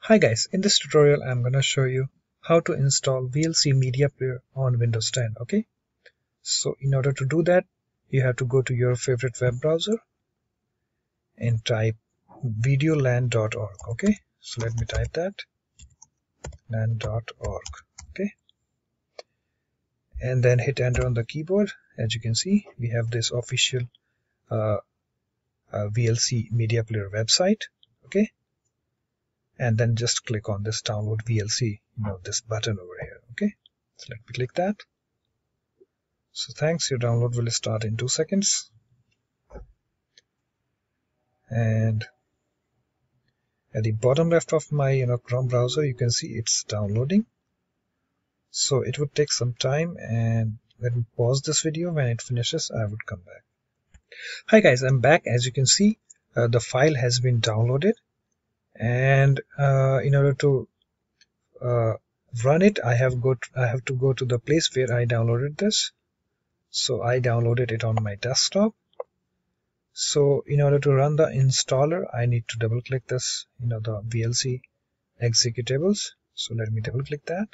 Hi guys, in this tutorial I'm gonna show you how to install VLC media player on Windows 10. Okay, so in order to do that you have to go to your favorite web browser and type videolan.org. okay, so let me type that, lan.org. okay, and then hit enter on the keyboard. As you can see, we have this official VLC media player website. Okay, and then just click on this download VLC, this button over here. Okay, so let me click that. So thanks, your download will start in 2 seconds. And at the bottom left of my Chrome browser, you can see it's downloading. So it would take some time, and let me pause this video. When it finishes, I would come back. Hi guys, I'm back. As you can see, the file has been downloaded, and in order to run it, I have to go to the place where I downloaded this. So I downloaded it on my desktop. So in order to run the installer, I need to double click this, the VLC executables. So let me double click that.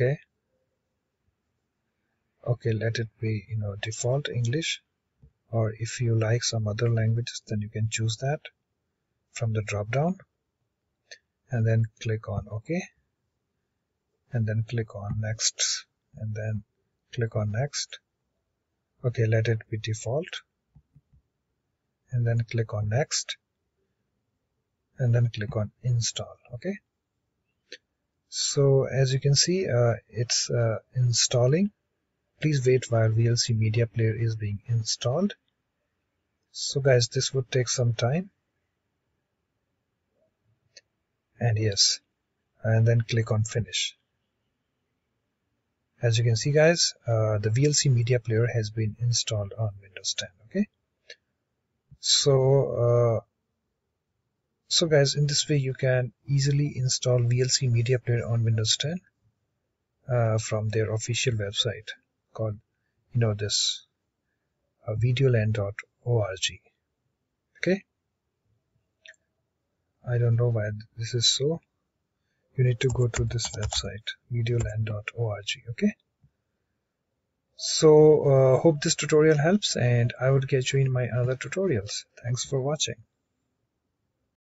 Okay, let it be default English, or if you like some other languages, then you can choose that from the drop down, and then click on OK, and then click on next, and then click on next. Okay, let it be default, and then click on next, and then click on install. Okay, so as you can see, it's installing. Please wait while VLC media player is being installed. So guys, this would take some time. And yes, and then click on finish. As you can see guys, the VLC media player has been installed on Windows 10. Okay, so guys, in this way you can easily install VLC media player on Windows 10 from their official website called this videolan.org. okay, I don't know why this is so. You need to go to this website, videolan.org. okay, so hope this tutorial helps, and I would catch you in my other tutorials. Thanks for watching.